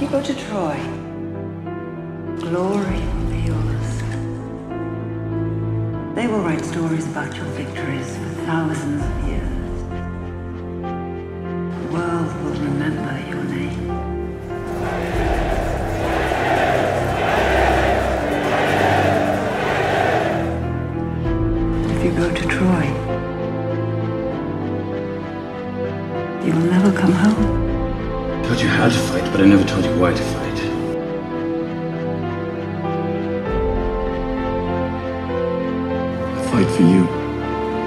You go to Troy. Glory will be yours. They will write stories about your victories for thousands of years. The world will remember your name. If you go to Troy, you will never come home. I told you how to fight, but I never told you why to fight. I fight for you.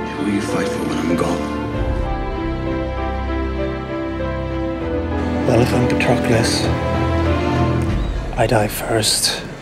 Who will you fight for when I'm gone? Well, if I'm Patroclus, I die first.